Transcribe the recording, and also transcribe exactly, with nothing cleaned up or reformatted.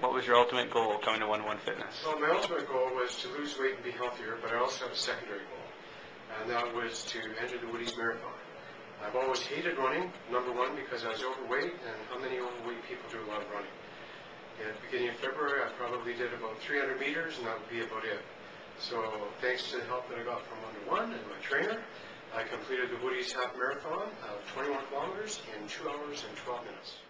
What was your ultimate goal coming to one to one Fitness? Well, my ultimate goal was to lose weight and be healthier, but I also have a secondary goal, and that was to enter the Woody's Marathon. I've always hated running, number one, because I was overweight, and how many overweight people do a lot of running? At the beginning of February, I probably did about three hundred meters, and that would be about it. So thanks to the help that I got from one to one and my trainer, I completed the Woody's Half Marathon of twenty-one kilometers in two hours and twelve minutes.